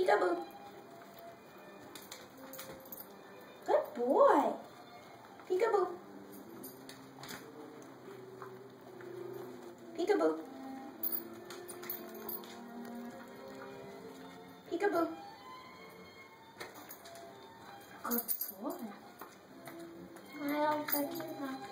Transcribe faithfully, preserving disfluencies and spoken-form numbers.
E double. Good boy. Peekaboo. Peekaboo. Peekaboo. Good boy. I don't like you now.